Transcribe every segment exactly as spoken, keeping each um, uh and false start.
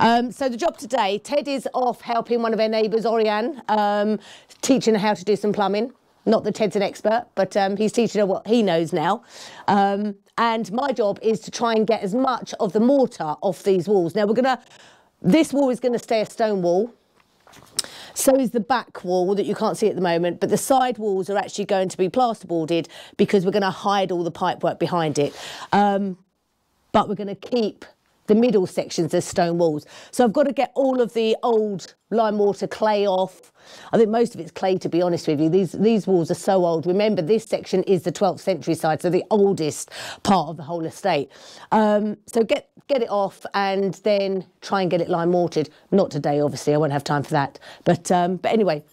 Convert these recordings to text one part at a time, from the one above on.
Um, so the job today, Ted is off helping one of their neighbours, Oriane, um, teaching her how to do some plumbing. Not that Ted's an expert, but um, he's teaching her what he knows now. Um, and my job is to try and get as much of the mortar off these walls. Now, we're going to, this wall is going to stay a stone wall. So is the back wall that you can't see at the moment, but the side walls are actually going to be plasterboarded because we're going to hide all the pipework behind it. Um, but we're going to keep the middle sections as stone walls. So I've got to get all of the old lime water clay off. I think most of it's clay, to be honest with you. These, these walls are so old. Remember, this section is the twelfth century side, so the oldest part of the whole estate. Um, so get, get it off and then try and get it lime watered. Not today, obviously. I won't have time for that. But, um, but anyway,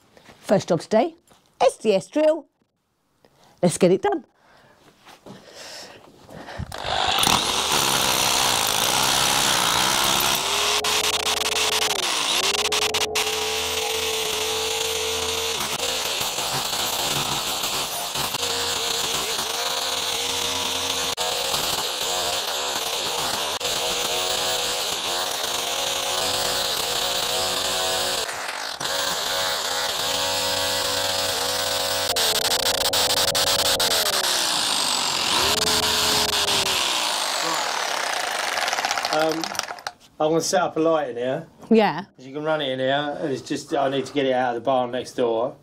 first job today, S D S drill. Let's get it done. I'm going to set up a light in here. Yeah. You can run it in here. It's just I need to get it out of the barn next door.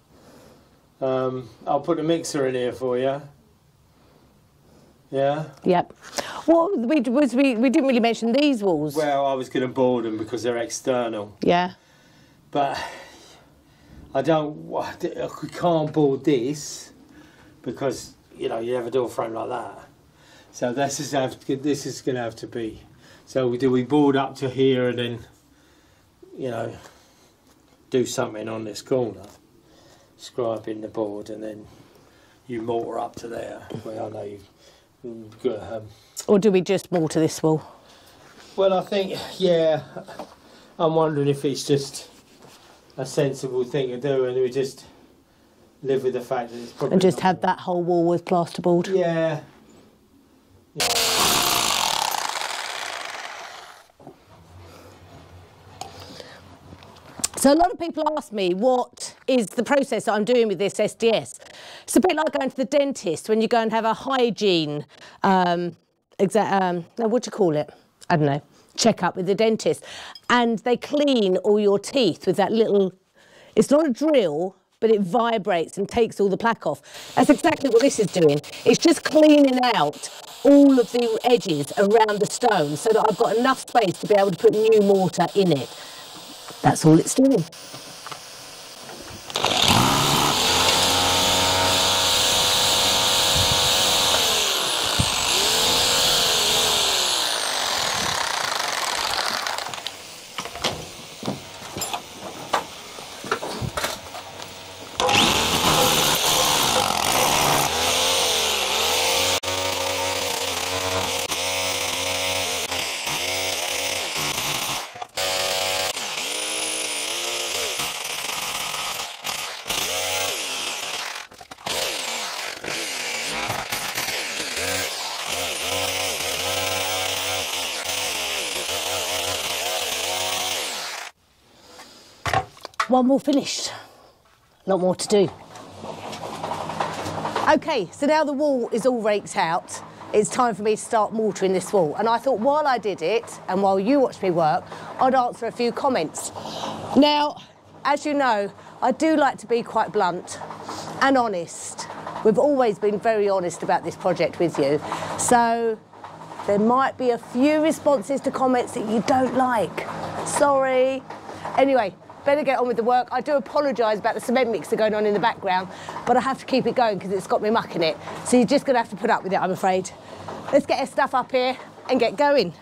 Um, I'll put the mixer in here for you. Yeah? Yep. Well, we, was we, we didn't really mention these walls. Well, I was going to board them because they're external. Yeah. But I don't... I can't board this because, you know, you have a door frame like that. So this is, have to, this is going to have to be... So we do we board up to here and then, you know, do something on this corner, scribe in the board and then you mortar up to there. Well, I know you've got... Um, or do we just mortar this wall? Well, I think, yeah, I'm wondering if it's just a sensible thing to do and we just live with the fact that it's probably... And just have that whole wall with plasterboard. Yeah. Yeah. So a lot of people ask me, what is the process that I'm doing with this S D S? It's a bit like going to the dentist when you go and have a hygiene, um, exa um, what do you call it? I don't know, check up with the dentist. And they clean all your teeth with that little, it's not a drill, but it vibrates and takes all the plaque off. That's exactly what this is doing. It's just cleaning out all of the edges around the stone so that I've got enough space to be able to put new mortar in it. That's all it's doing. One more finished, a lot more to do. Okay, so now the wall is all raked out. It's time for me to start mortaring this wall. And I thought while I did it, and while you watched me work, I'd answer a few comments. Now, as you know, I do like to be quite blunt and honest. We've always been very honest about this project with you. So there might be a few responses to comments that you don't like. Sorry. Anyway, better get on with the work. I do apologise about the cement mixer going on in the background, but I have to keep it going because it's got me mucking it. So you're just going to have to put up with it, I'm afraid. Let's get our stuff up here and get going.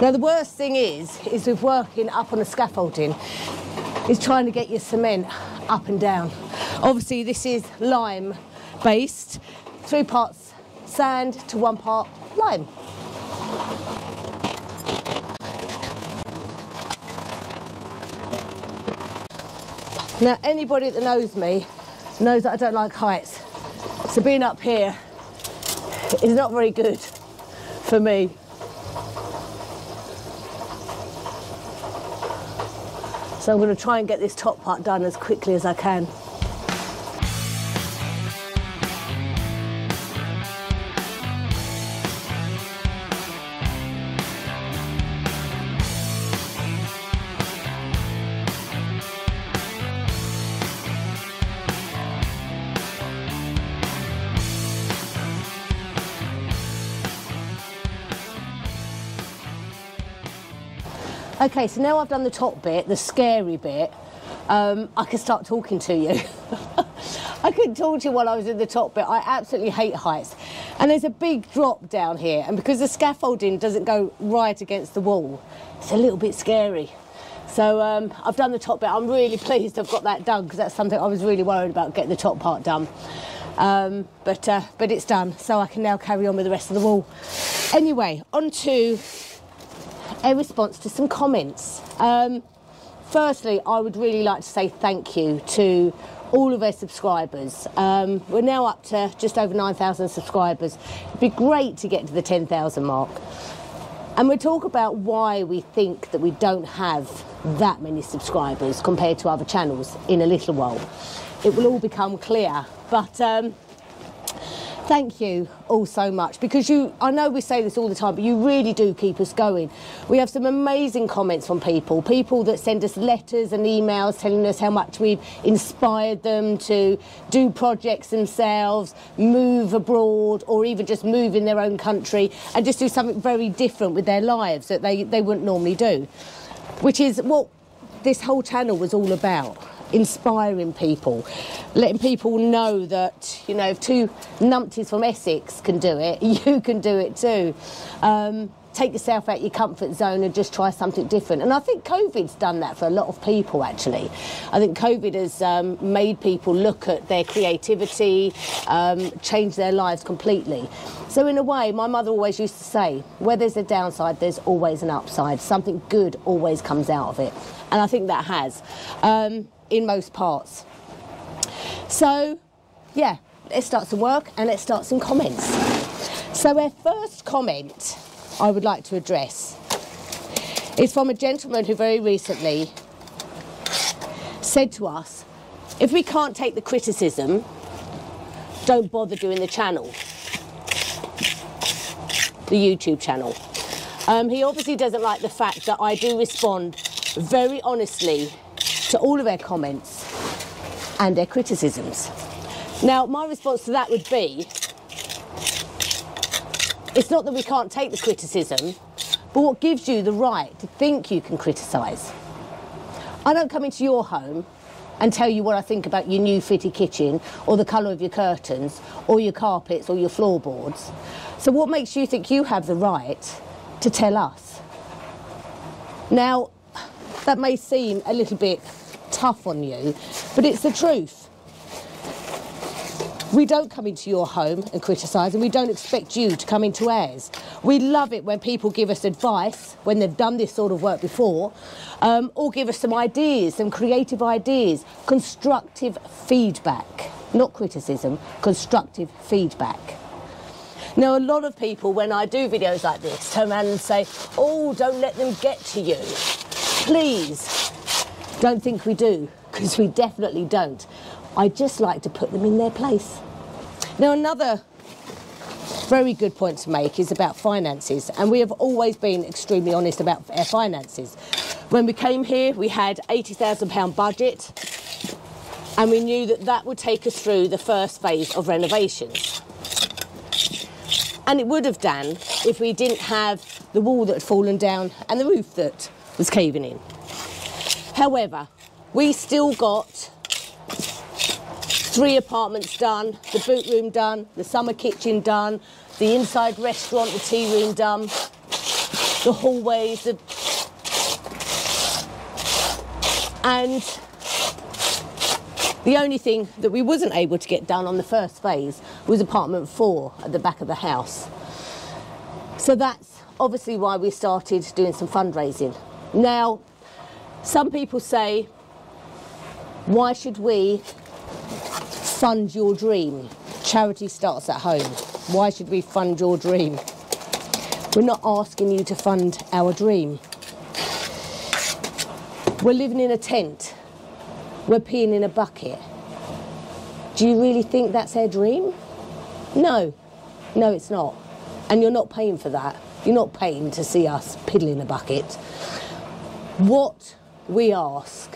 Now, the worst thing is, is with working up on the scaffolding, is trying to get your cement up and down. Obviously, this is lime-based, three parts sand to one part lime. Now, anybody that knows me knows that I don't like heights. So being up here is not very good for me. So I'm going to try and get this top part done as quickly as I can. Okay, so now I've done the top bit, the scary bit, um, I can start talking to you. I couldn't talk to you while I was in the top bit. I absolutely hate heights. And there's a big drop down here, and because the scaffolding doesn't go right against the wall, it's a little bit scary. So um, I've done the top bit. I'm really pleased I've got that done, because that's something I was really worried about, getting the top part done. Um, but, uh, but it's done, so I can now carry on with the rest of the wall. Anyway, on to a response to some comments. Um, firstly, I would really like to say thank you to all of our subscribers. Um, we're now up to just over nine thousand subscribers. It'd be great to get to the ten thousand mark. And we'll talk about why we think that we don't have that many subscribers compared to other channels in a little while. It will all become clear, but um, thank you all so much, because you, I know we say this all the time, but you really do keep us going. We have some amazing comments from people, people that send us letters and emails telling us how much we've inspired them to do projects themselves, move abroad, or even just move in their own country and just do something very different with their lives that they, they wouldn't normally do, which is what this whole channel was all about. Inspiring people, letting people know that, you know, if two numpties from Essex can do it, you can do it too. Um, take yourself out your comfort zone and just try something different. And I think COVID's done that for a lot of people, actually. I think COVID has um, made people look at their creativity, um, change their lives completely. So in a way, my mother always used to say, where there's a downside, there's always an upside. Something good always comes out of it. And I think that has. Um, in most parts. So yeah, let's start some work and let's start some comments. So our first comment I would like to address is from a gentleman who very recently said to us, if we can't take the criticism, don't bother doing the channel, the YouTube channel. Um, he obviously doesn't like the fact that I do respond very honestly to all of their comments and their criticisms. Now, my response to that would be, it's not that we can't take the criticism, but what gives you the right to think you can criticise? I don't come into your home and tell you what I think about your new fitted kitchen, or the colour of your curtains, or your carpets, or your floorboards. So what makes you think you have the right to tell us? Now, that may seem a little bit tough on you, but it's the truth. We don't come into your home and criticise, and we don't expect you to come into ours. We love it when people give us advice, when they've done this sort of work before, um, or give us some ideas, some creative ideas, constructive feedback. Not criticism, constructive feedback. Now, a lot of people, when I do videos like this, turn around and say, oh, don't let them get to you. Please, don't think we do, because we definitely don't. I just like to put them in their place. Now, another very good point to make is about finances, and we have always been extremely honest about our finances. When we came here, we had eighty thousand pound budget, and we knew that that would take us through the first phase of renovations. And it would have done if we didn't have the wall that had fallen down and the roof that was caving in. However, we still got three apartments done, the boot room done, the summer kitchen done, the inside restaurant, the tea room done, the hallways, the... and the only thing that we wasn't able to get done on the first phase was apartment four at the back of the house. So that's obviously why we started doing some fundraising. Now, some people say, why should we fund your dream? Charity starts at home. Why should we fund your dream? We're not asking you to fund our dream. We're living in a tent. We're peeing in a bucket. Do you really think that's our dream? No. No, it's not. And you're not paying for that. You're not paying to see us piddling a bucket. What we ask,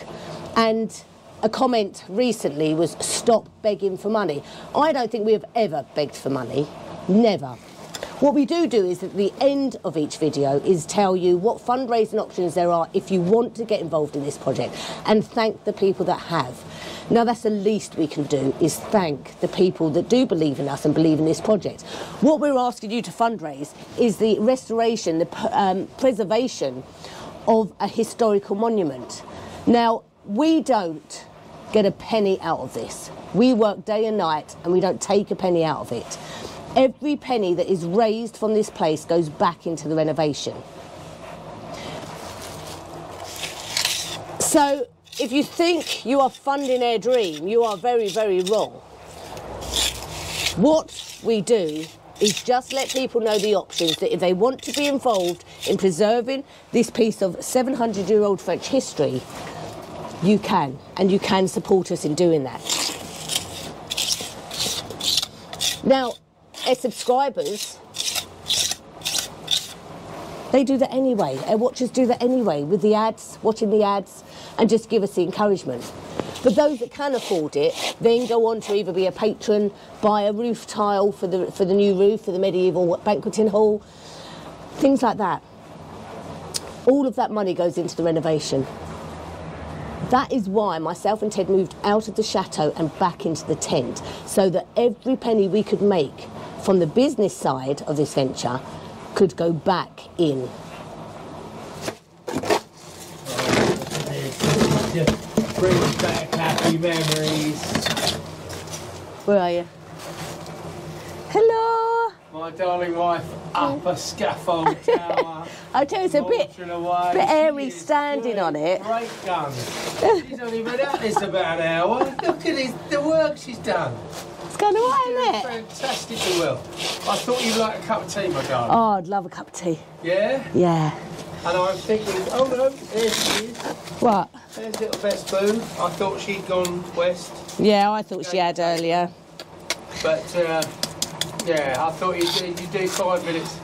and a comment recently was, stop begging for money. I don't think we have ever begged for money, never. What we do do is at the end of each video is tell you what fundraising options there are if you want to get involved in this project, and thank the people that have. Now that's the least we can do, is thank the people that do believe in us and believe in this project. What we're asking you to fundraise is the restoration, the um, preservation of a historical monument. Now we don't get a penny out of this. We work day and night and we don't take a penny out of it. Every penny that is raised from this place goes back into the renovation. So if you think you are funding their dream, you are very, very wrong. What we do is just let people know the options, that if they want to be involved in preserving this piece of seven hundred year old French history, you can, and you can support us in doing that. Now, our subscribers, they do that anyway. Our watchers do that anyway, with the ads, watching the ads, and just give us the encouragement. But those that can afford it then go on to either be a patron, buy a roof tile for the, for the new roof, for the medieval banqueting hall, things like that. All of that money goes into the renovation. That is why myself and Ted moved out of the chateau and back into the tent, so that every penny we could make from the business side of this venture could go back in. Just brings back happy memories. Where are you? Hello! My darling wife up a scaffold tower. I tell you, it's a bit, bit airy standing on it. Great gun. She's only been at this about an hour. Look at this, the work she's done. It's going all right, isn't it? Fantastic, you will. I thought you'd like a cup of tea, my darling. Oh, I'd love a cup of tea. Yeah? Yeah. And I'm thinking, oh no, there she is. What? There's little Bess Boo. I thought she'd gone west. Yeah, I thought she had earlier. But, uh, yeah, I thought you'd, you'd do five minutes.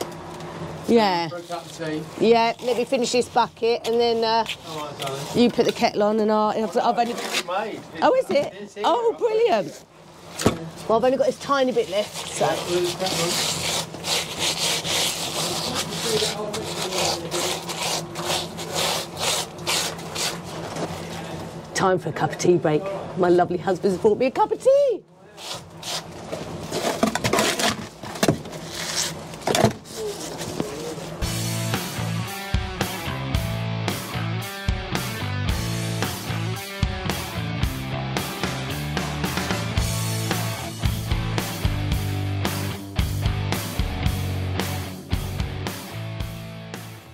Yeah. For a cup of tea. Yeah, let me finish this bucket and then uh, oh, my darling, you put the kettle on and I'll, I've, I've only... It's made. It's, oh, is it? It's here. Oh, brilliant. Well, I've only got this tiny bit left, so... That was, that was. Time for a cup of tea break. My lovely husband's brought me a cup of tea.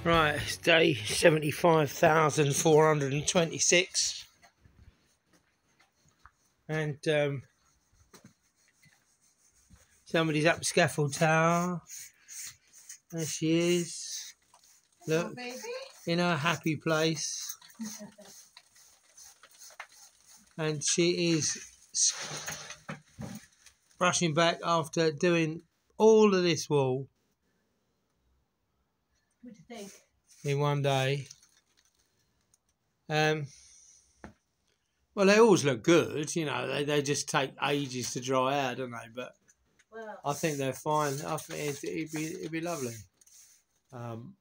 Right, it's day seventy-five thousand four hundred twenty-six. And um, somebody's up Scaffold Tower. There she is. Look, in her happy place. And she is brushing back after doing all of this wall. What do you think? In one day. Um. Well, they always look good, you know, they, they just take ages to dry out, don't they? But well, I think they're fine. I think it'd, it'd, be, it'd be lovely. Um,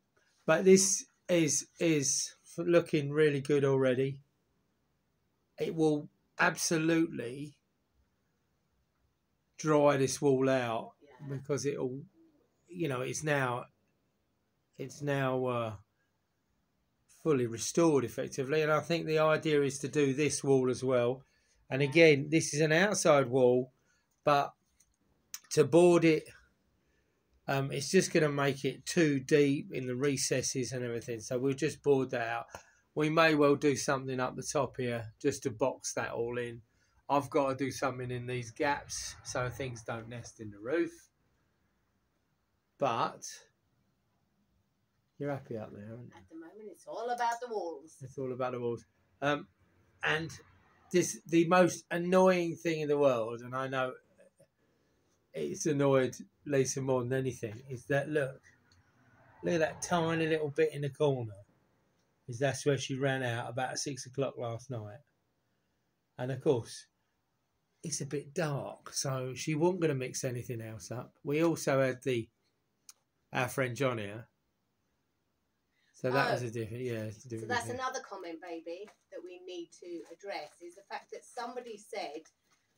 but this is, is looking really good already. It will absolutely dry this wall out, yeah, because it'll, you know, it's now, it's now... Uh, fully restored effectively. And I think the idea is to do this wall as well, and again this is an outside wall, but to board it, um, it's just going to make it too deep in the recesses and everything, so we'll just board that out. We may well do something up the top here just to box that all in. I've got to do something in these gaps so things don't nest in the roof. But you're happy up there, aren't you? At the moment, it's all about the walls. It's all about the walls. Um, and this the most annoying thing in the world, and I know it's annoyed Lisa more than anything, is that look, look at that tiny little bit in the corner. Is that's where she ran out about six o'clock last night. And of course, it's a bit dark, so she wasn't going to mix anything else up. We also had the our friend John here, so that oh, was a different yeah. It's a different so that's thing. Another comment, baby, that we need to address is the fact that somebody said,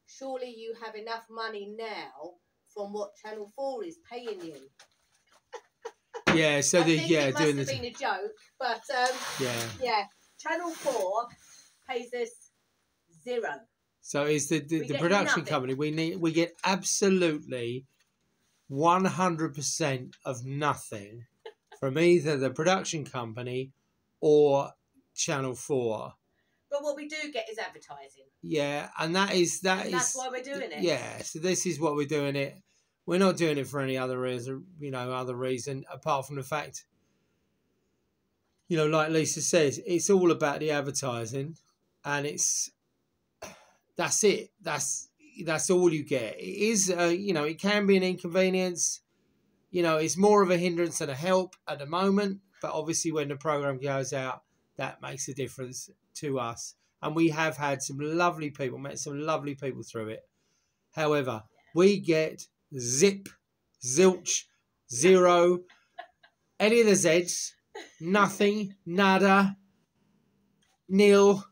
"Surely you have enough money now from what Channel four is paying you." Yeah, so I the think yeah, it must doing have the been a joke, but um, yeah, yeah, Channel four pays us zero. So it's the the, the production nothing. company. We need we get absolutely one hundred percent of nothing from either the production company or Channel four. But what we do get is advertising. Yeah, and that is that and is that's why we're doing it. Yeah, so this is what we're doing it. We're not doing it for any other reason, you know, other reason apart from the fact, you know, like Lisa says, it's all about the advertising, and it's. That's it. That's that's all you get. It is, uh, you know, it can be an inconvenience. You know, it's more of a hindrance than a help at the moment. But obviously, when the program goes out, that makes a difference to us. And we have had some lovely people, met some lovely people through it. However, we get zip, zilch, zero, any of the Zs, nothing, nada, nil,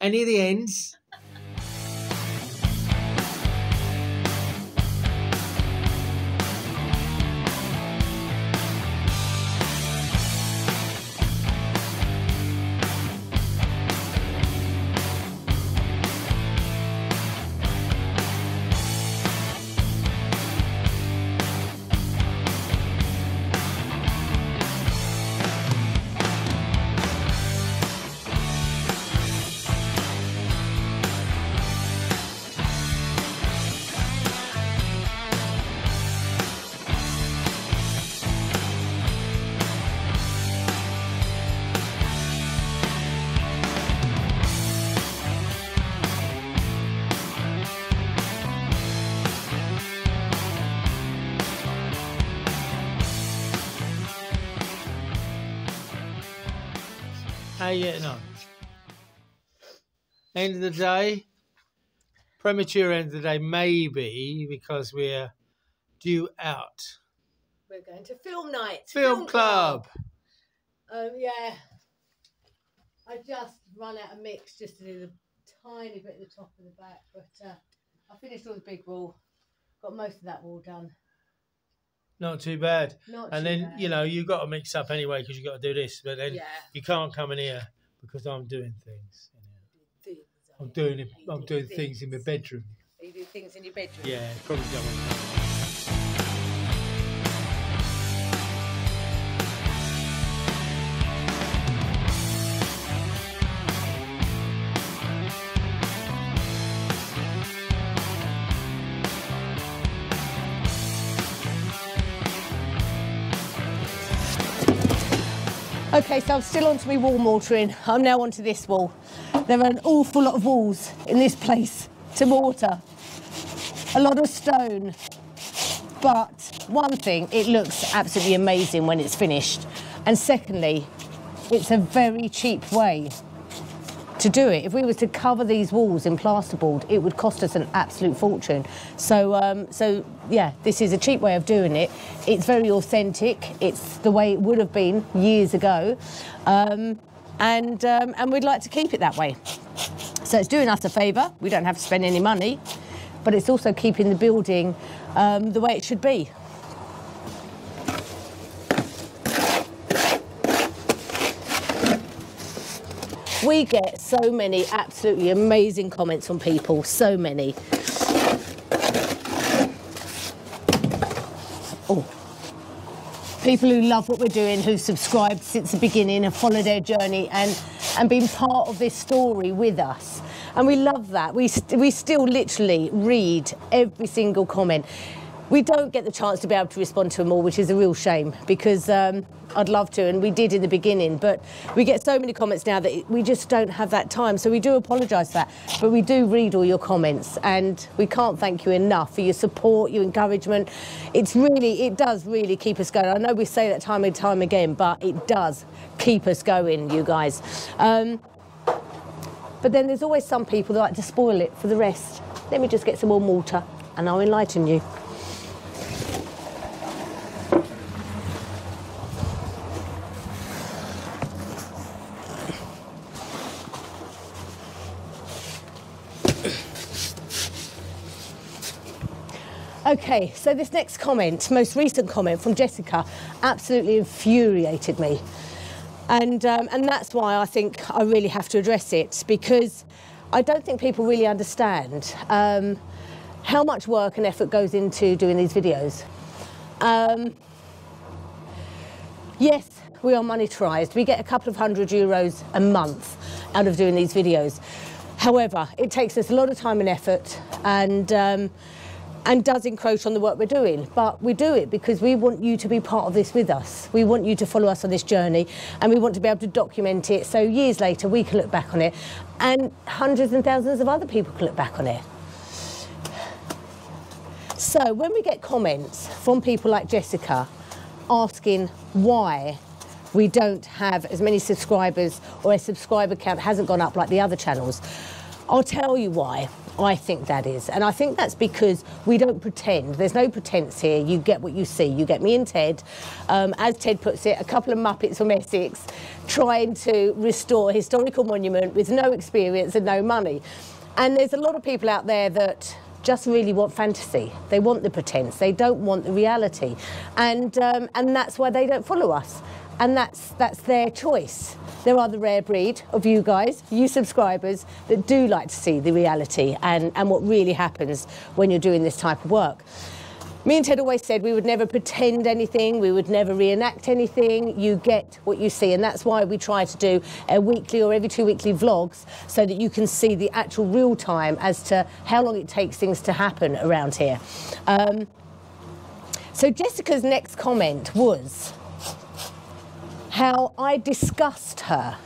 any of the ends. How you getting on? End of the day, premature end of the day, maybe because we're due out. We're going to film night. Film, film club. club. Um, yeah. I just run out of mix just to do the tiny bit at the top and the back, but uh, I finished all the big wall. Got most of that wall done. Not too bad. Not and too then, bad. You know, you've got to mix up anyway because you've got to do this. But then yeah. you can't come in here because I'm doing things. You know. I'm doing it, I'm doing things in my bedroom. You do things in your bedroom? Yeah, probably don't want to do that. Okay, so I'm still onto my wall mortaring. I'm now onto this wall. There are an awful lot of walls in this place to mortar. A lot of stone. But one thing, it looks absolutely amazing when it's finished. And secondly, it's a very cheap way to do it. If we were to cover these walls in plasterboard, it would cost us an absolute fortune. So, um, so yeah, this is a cheap way of doing it. It's very authentic. It's the way it would have been years ago, um, and um, and we'd like to keep it that way. So it's doing us a favour. We don't have to spend any money, but it's also keeping the building um, the way it should be. We get so many absolutely amazing comments from people, so many. Oh. People who love what we're doing, who've subscribed since the beginning, have followed our journey and, and been part of this story with us. And we love that. We, st we still literally read every single comment. We don't get the chance to be able to respond to them all, which is a real shame, because um, I'd love to, and we did in the beginning, but we get so many comments now that we just don't have that time, so we do apologise for that. But we do read all your comments, and we can't thank you enough for your support, your encouragement. It's really, it does really keep us going. I know we say that time and time again, but it does keep us going, you guys. Um, but then there's always some people that like to spoil it for the rest. Let me just get some more water, and I'll enlighten you. Okay, so this next comment, most recent comment from Jessica, absolutely infuriated me. And, um, and that's why I think I really have to address it, because I don't think people really understand um, how much work and effort goes into doing these videos. Um, yes, we are monetized. We get a couple of hundred euros a month out of doing these videos. However, it takes us a lot of time and effort, and um, and does encroach on the work we're doing. But we do it because we want you to be part of this with us. We want you to follow us on this journey, and we want to be able to document it so years later we can look back on it, and hundreds and thousands of other people can look back on it. So when we get comments from people like Jessica asking why we don't have as many subscribers, or a subscriber count hasn't gone up like the other channels, I'll tell you why I think that is. And I think that's because we don't pretend. There's no pretense here. You get what you see. You get me and Ted, um, as Ted puts it, a couple of Muppets from Essex trying to restore a historical monument with no experience and no money. And there's a lot of people out there that just really want fantasy. They want the pretense. They don't want the reality. And, um, and that's why they don't follow us. And that's, that's their choice. There are the rare breed of you guys, you subscribers, that do like to see the reality and, and what really happens when you're doing this type of work. Me and Ted always said we would never pretend anything, we would never reenact anything. You get what you see, and that's why we try to do a weekly or every two weekly vlogs, so that you can see the actual real time as to how long it takes things to happen around here. Um, so Jessica's next comment was how I disgust her.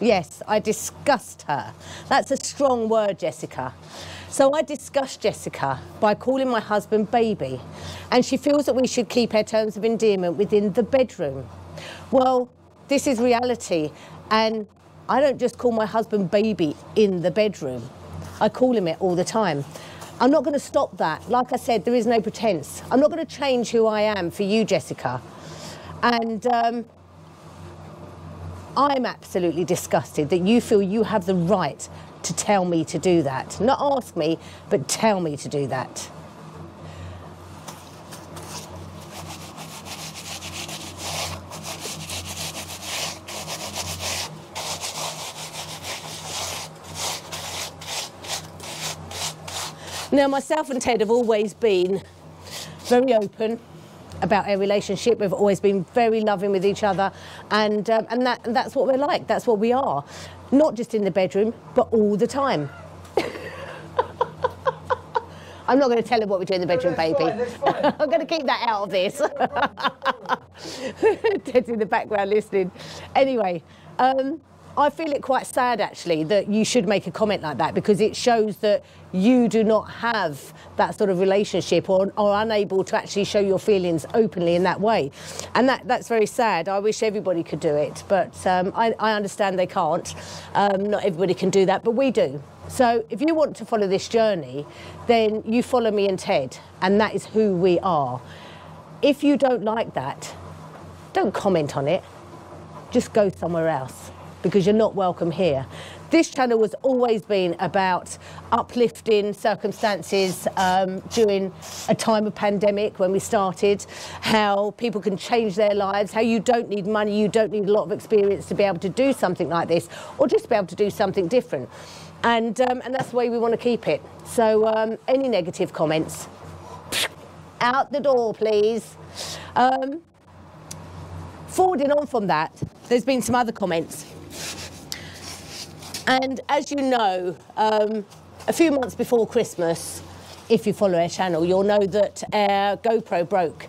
Yes, I disgust her. That's a strong word, Jessica. So I disgust Jessica by calling my husband baby, and she feels that we should keep our terms of endearment within the bedroom. Well, this is reality, and I don't just call my husband baby in the bedroom. I call him it all the time. I'm not going to stop that. Like I said, there is no pretense. I'm not going to change who I am for you, Jessica. And um, I'm absolutely disgusted that you feel you have the right to tell me to do that. Not ask me, but tell me to do that. Now, myself and Ted have always been very open about our relationship. We've always been very loving with each other, and um, and that that's what we're like. That's what we are, not just in the bedroom, but all the time. I'm not going to tell him what we do in the bedroom, no, baby. Fine, fine. I'm going to keep that out of this. Ted's in the background listening. Anyway, um, I feel it quite sad, actually, that you should make a comment like that, because it shows that you do not have that sort of relationship, or are unable to actually show your feelings openly in that way. And that, that's very sad. I wish everybody could do it, but um, I, I understand they can't. Um, not everybody can do that, but we do. So if you want to follow this journey, then you follow me and Ted, and that is who we are. If you don't like that, don't comment on it. Just go somewhere else, because you're not welcome here. This channel has always been about uplifting circumstances um, during a time of pandemic when we started, how people can change their lives, how you don't need money, you don't need a lot of experience to be able to do something like this, or just be able to do something different. And, um, and that's the way we want to keep it. So um, any negative comments, out the door, please. Um, forwarding on from that, there's been some other comments. And as you know, um, a few months before Christmas, if you follow our channel, you'll know that our GoPro broke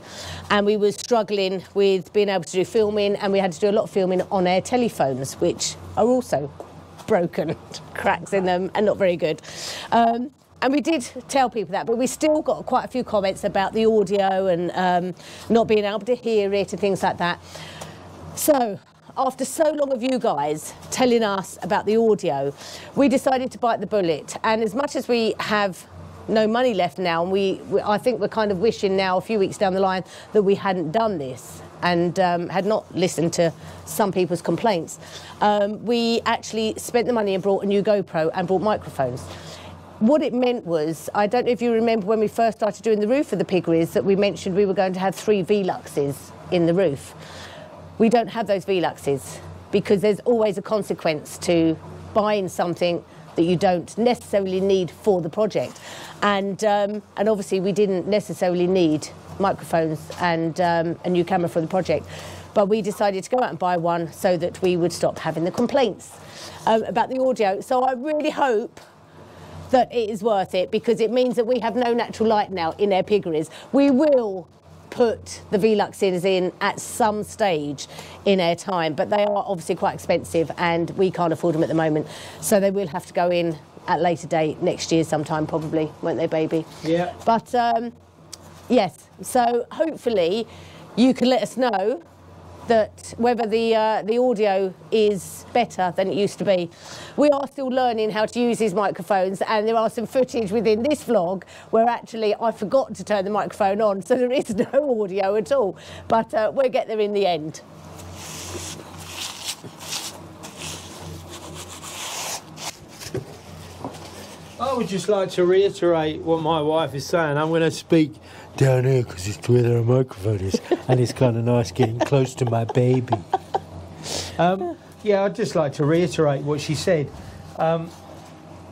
and we were struggling with being able to do filming, and we had to do a lot of filming on our telephones, which are also broken, cracks in them and not very good. Um, and we did tell people that, but we still got quite a few comments about the audio and um, not being able to hear it and things like that. So after so long of you guys telling us about the audio, we decided to bite the bullet. And as much as we have no money left now, and we, we I think we're kind of wishing now a few weeks down the line that we hadn't done this and um, had not listened to some people's complaints, um, we actually spent the money and brought a new GoPro and brought microphones. What it meant was, I don't know if you remember when we first started doing the roof of the piggeries that we mentioned we were going to have three Veluxes in the roof. We don't have those Veluxes because there's always a consequence to buying something that you don't necessarily need for the project. And, um, and obviously we didn't necessarily need microphones and um, a new camera for the project. But we decided to go out and buy one so that we would stop having the complaints um, about the audio. So I really hope that it is worth it, because it means that we have no natural light now in our piggeries. We will put the Veluxes in at some stage in our time, but they are obviously quite expensive and we can't afford them at the moment, so they will have to go in at a later date, next year sometime probably, won't they, baby? Yeah. But um, yes, so hopefully you can let us know that whether the, uh, the audio is better than it used to be. We are still learning how to use these microphones, and there are some footage within this vlog where actually I forgot to turn the microphone on, so there is no audio at all, but uh, we'll get there in the end. I would just like to reiterate what my wife is saying. I'm going to speak down here because it's where the microphone is, and it's kind of nice getting close to my baby. Um, yeah, I'd just like to reiterate what she said. Um,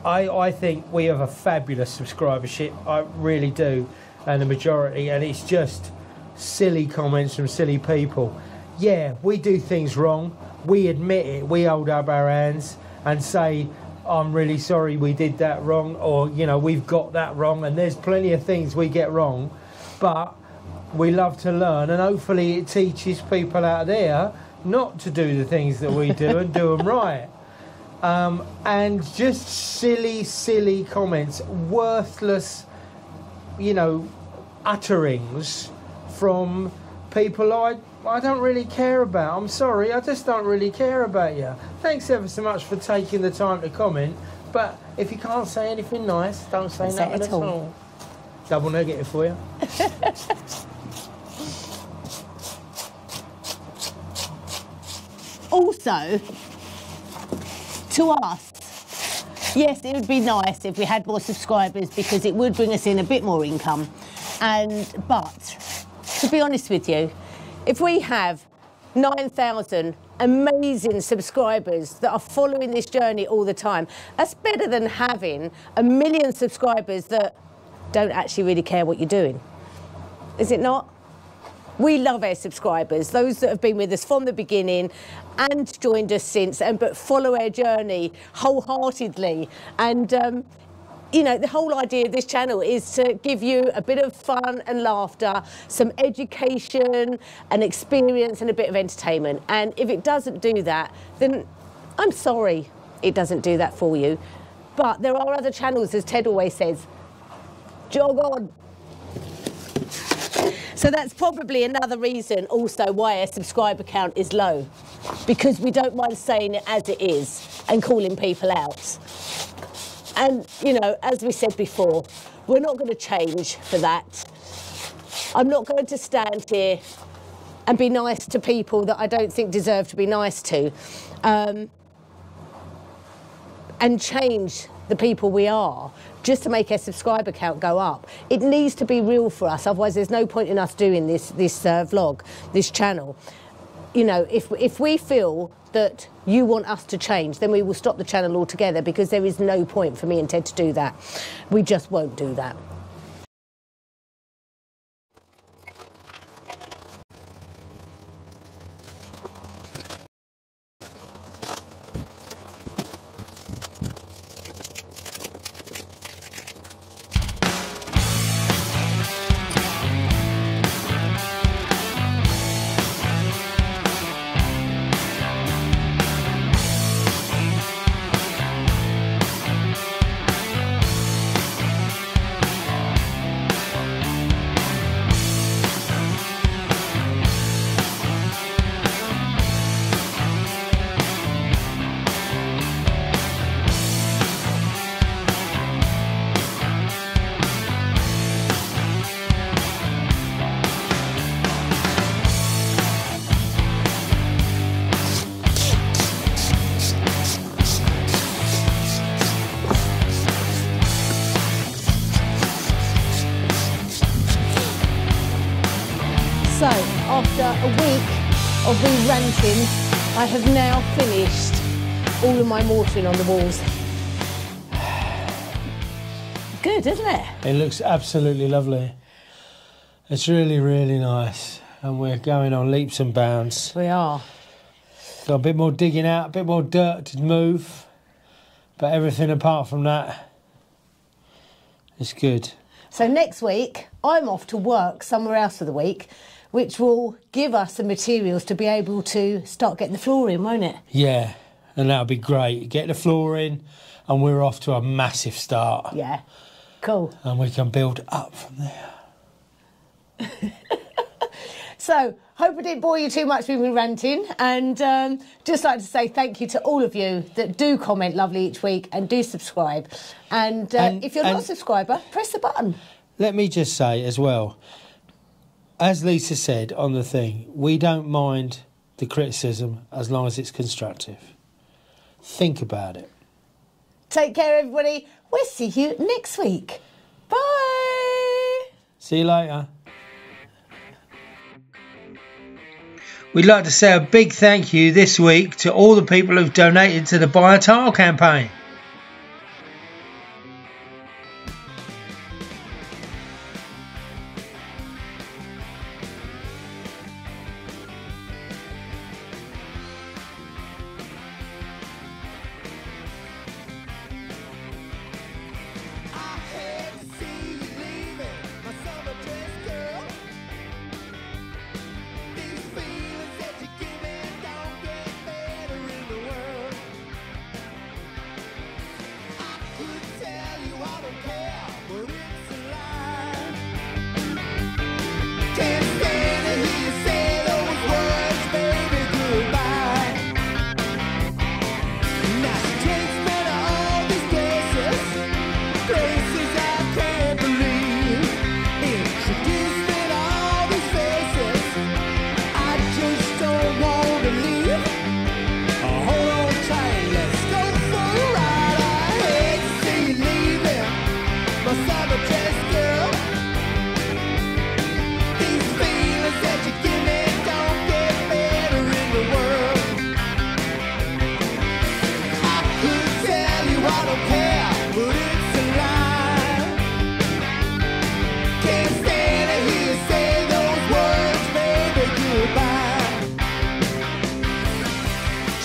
I, I think we have a fabulous subscribership, I really do, and the majority, and it's just silly comments from silly people. Yeah, we do things wrong, we admit it, we hold up our hands and say, I'm really sorry we did that wrong, or, you know, we've got that wrong, and there's plenty of things we get wrong. But we love to learn, and hopefully it teaches people out there not to do the things that we do and do them right. Um, and just silly, silly comments, worthless, you know, utterings from people I, I don't really care about. I'm sorry, I just don't really care about you. Thanks ever so much for taking the time to comment, but if you can't say anything nice, don't say nothing at all. all. Double negative for you. Also, to us, yes, it would be nice if we had more subscribers because it would bring us in a bit more income. And but, to be honest with you, if we have nine thousand amazing subscribers that are following this journey all the time, that's better than having a million subscribers that don't actually really care what you're doing, is it not? We love our subscribers, those that have been with us from the beginning and joined us since, and but follow our journey wholeheartedly. And um, you know, the whole idea of this channel is to give you a bit of fun and laughter, some education and experience and a bit of entertainment. And if it doesn't do that, then I'm sorry it doesn't do that for you. But there are other channels, as Ted always says, jog on. So that's probably another reason also why our subscriber count is low, because we don't mind saying it as it is and calling people out. And you know, as we said before, we're not going to change for that. I'm not going to stand here and be nice to people that I don't think deserve to be nice to, um, and change the people we are just to make our subscriber count go up. It needs to be real for us, otherwise there's no point in us doing this this uh, vlog, this channel. You know, if, if we feel that you want us to change, then we will stop the channel altogether, because there is no point for me and Ted to do that. We just won't do that. So, after a week of re-ranting, I have now finished all of my mortaring on the walls. Good, isn't it? It looks absolutely lovely. It's really, really nice. And we're going on leaps and bounds. We are. Got a bit more digging out, a bit more dirt to move. But everything apart from that is good. So next week, I'm off to work somewhere else for the week, which will give us the materials to be able to start getting the floor in, won't it? Yeah, and that'll be great. Get the floor in, and we're off to a massive start. Yeah, cool. And we can build up from there. So, hope I didn't bore you too much with me ranting, and um, just like to say thank you to all of you that do comment lovely each week and do subscribe. And, uh, and if you're and not a subscriber, press the button. Let me just say as well, as Lisa said on the thing, we don't mind the criticism as long as it's constructive. Think about it. Take care, everybody. We'll see you next week. Bye. See you later. We'd like to say a big thank you this week to all the people who've donated to the Buy a Tile campaign.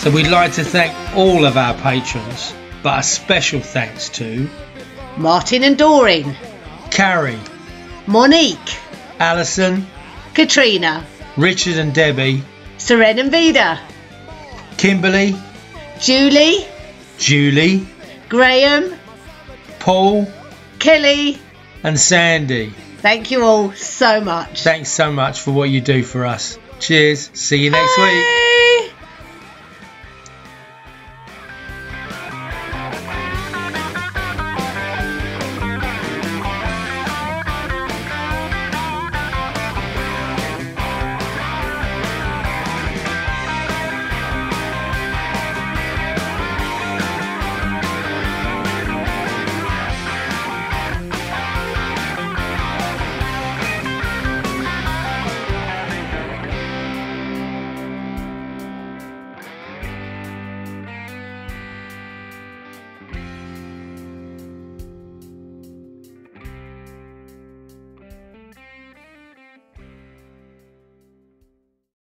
So we'd like to thank all of our patrons, but a special thanks to Martin and Doreen, Carrie, Monique, Alison, Katrina, Richard and Debbie, Seren and Vida, Kimberly, Julie, Julie, Graham, Paul, Kelly and Sandy. Thank you all so much. Thanks so much for what you do for us. Cheers. See you next Bye. week.